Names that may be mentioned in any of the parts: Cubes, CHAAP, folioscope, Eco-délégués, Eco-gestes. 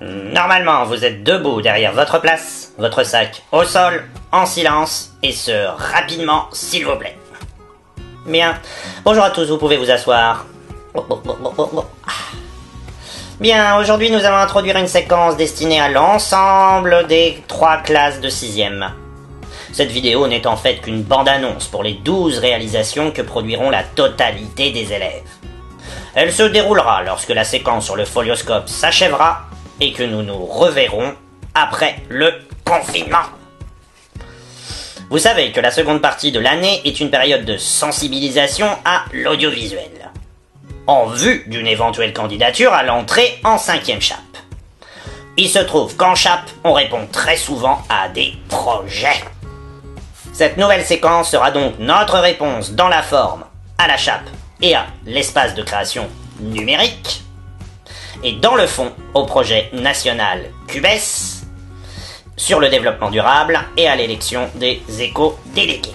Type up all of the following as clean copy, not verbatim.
Normalement, vous êtes debout derrière votre place, votre sac au sol, en silence, et ce, rapidement, s'il vous plaît. Bien. Bonjour à tous, vous pouvez vous asseoir. Bien, aujourd'hui nous allons introduire une séquence destinée à l'ensemble des 3 classes de 6e. Cette vidéo n'est en fait qu'une bande-annonce pour les 12 réalisations que produiront la totalité des élèves. Elle se déroulera lorsque la séquence sur le folioscope s'achèvera et que nous nous reverrons après le confinement. Vous savez que la seconde partie de l'année est une période de sensibilisation à l'audiovisuel, en vue d'une éventuelle candidature à l'entrée en 5e CHAAP. Il se trouve qu'en CHAAP, on répond très souvent à des projets. Cette nouvelle séquence sera donc notre réponse dans la forme à la CHAAP et à l'espace de création numérique, et dans le fond au projet national Cubes, sur le développement durable et à l'élection des éco-délégués.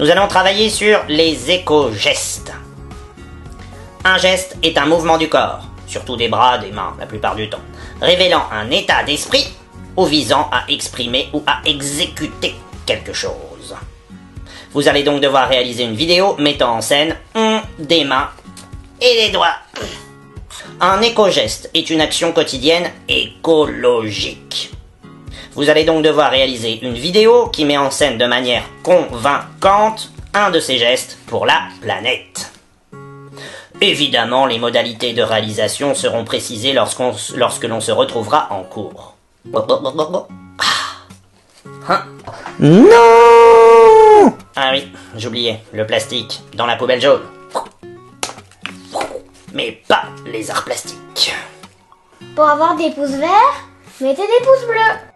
Nous allons travailler sur les éco-gestes. Un geste est un mouvement du corps, surtout des bras, des mains la plupart du temps, révélant un état d'esprit ou visant à exprimer ou à exécuter quelque chose. Vous allez donc devoir réaliser une vidéo mettant en scène des mains et des doigts. Un éco-geste est une action quotidienne écologique. Vous allez donc devoir réaliser une vidéo qui met en scène de manière convaincante un de ces gestes pour la planète. Évidemment, les modalités de réalisation seront précisées lorsque l'on se retrouvera en cours. Non! Ah oui, j'oubliais, le plastique dans la poubelle jaune. Mais pas les arts plastiques. Pour avoir des pouces verts, mettez des pouces bleus.